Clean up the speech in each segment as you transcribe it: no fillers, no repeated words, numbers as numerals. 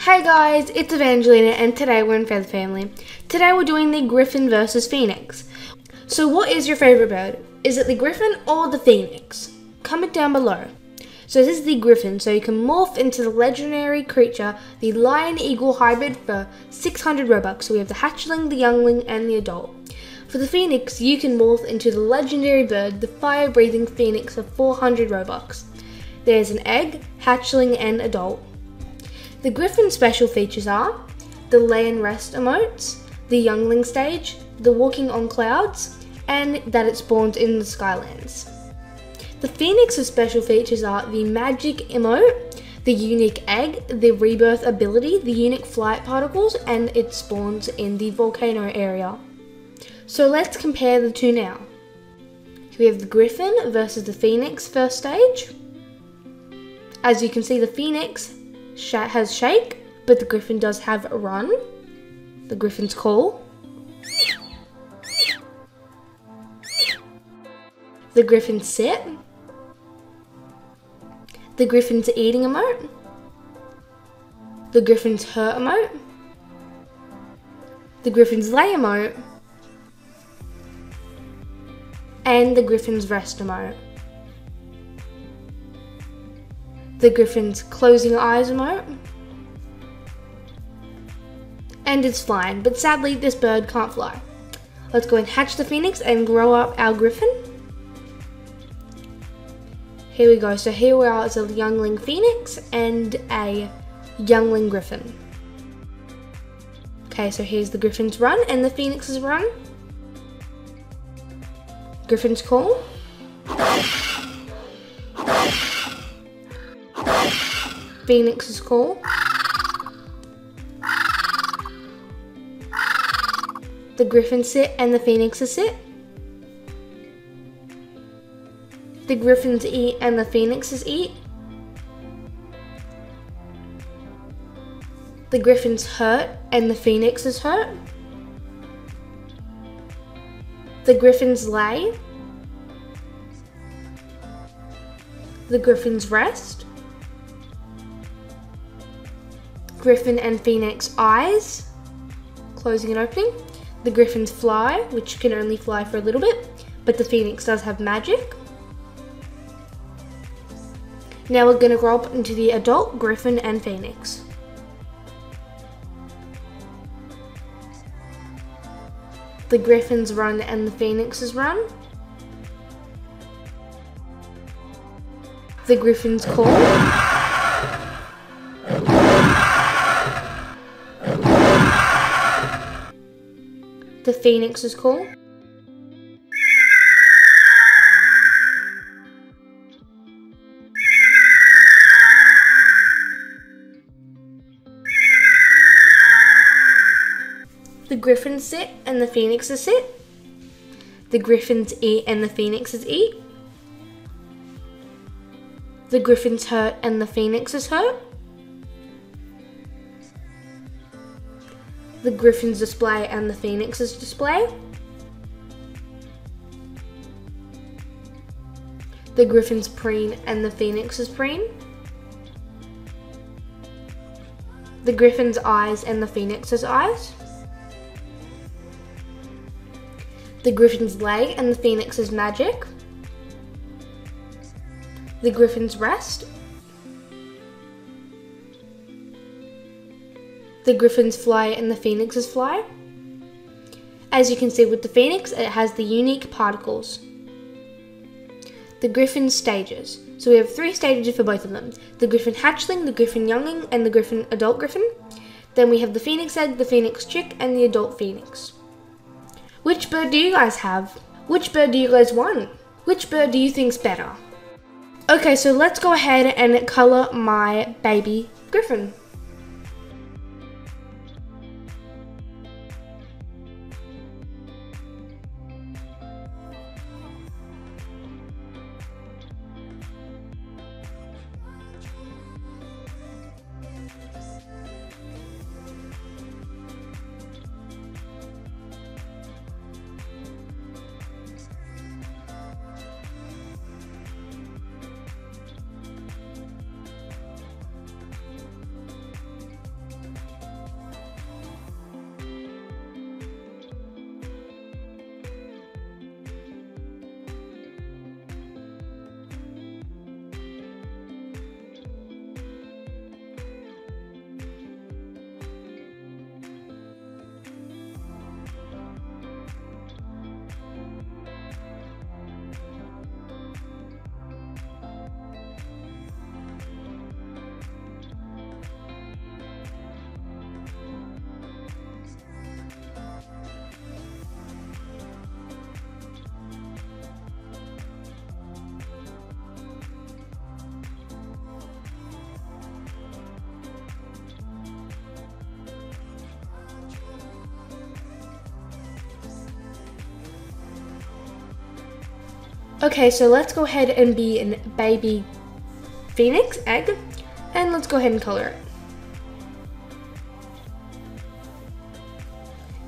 Hi guys, it's Evangelina and today we're in Feather Family. Today we're doing the Griffin versus Phoenix. So what is your favourite bird? Is it the Griffin or the Phoenix? Comment down below. So this is the Griffin, so you can morph into the legendary creature, the Lion Eagle hybrid for 600 Robux. So we have the hatchling, the youngling and the adult. For the Phoenix, you can morph into the legendary bird, the fire-breathing Phoenix for 400 Robux. There's an egg, hatchling and adult. The Griffin special features are the lay and rest emotes, the youngling stage, the walking on clouds, and that it spawns in the Skylands. The Phoenix's special features are the magic emote, the unique egg, the rebirth ability, the unique flight particles, and it spawns in the volcano area. So let's compare the two now. We have the Griffin versus the Phoenix first stage. As you can see, the Phoenix has shake, but the Griffin does have a run. The Griffin's call. The Griffin's sit. The Griffin's eating emote. The Griffin's hurt emote. The Griffin's lay emote. And the Griffin's rest emote. The Griffin's closing eyes emote. And it's flying, but sadly this bird can't fly. Let's go and hatch the Phoenix and grow up our Griffin. Here we go, so here we are as a youngling Phoenix and a youngling Griffin. Okay, so here's the Griffin's run and the Phoenix's run. Griffin's call. Phoenix's call. The Griffin's sit and the Phoenix's sit. The Griffin's eat and the Phoenix's eat. The Griffin's hurt and the Phoenix's hurt. The Griffin's lay. The Griffin's rest. Griffin and Phoenix eyes, closing and opening. The Griffin's fly, which can only fly for a little bit, but the Phoenix does have magic. Now we're going to grow up into the adult Griffin and Phoenix. The Griffin's run and the Phoenix's run. The Griffin's call. The Phoenix's call. The Griffin's sit and the Phoenix's sit. The Griffin's eat and the Phoenix's eat. The Griffin's hurt and the Phoenix's hurt. The Griffin's display and the Phoenix's display. The Griffin's preen and the Phoenix's preen. The Griffin's eyes and the Phoenix's eyes. The Griffin's lay and the Phoenix's magic. The Griffin's rest. The Griffin's fly and the Phoenix's fly. As you can see with the Phoenix, it has the unique particles. The Griffin's stages. So we have three stages for both of them. The Griffin hatchling, the Griffin youngling, and the Griffin adult Griffin. Then we have the Phoenix egg, the Phoenix chick, and the adult Phoenix. Which bird do you guys have? Which bird do you guys want? Which bird do you think's better? Okay, so let's go ahead and color my baby Griffin. Okay, so let's go ahead and be a baby Phoenix egg, and let's go ahead and color it.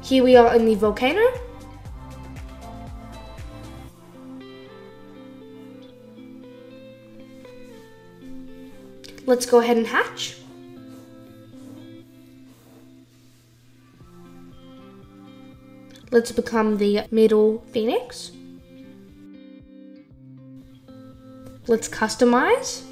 Here we are in the volcano. Let's go ahead and hatch. Let's become the middle Phoenix. Let's customize.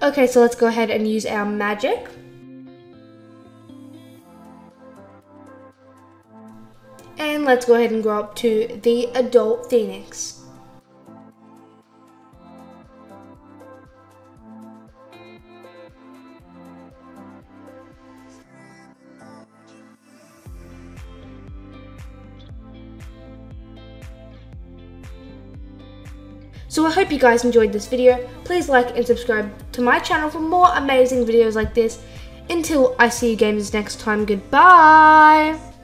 Okay, so let's go ahead and use our magic. And let's go ahead and grow up to the adult Phoenix. So I hope you guys enjoyed this video. Please like and subscribe to my channel for more amazing videos like this. Until I see you gamers next time, goodbye!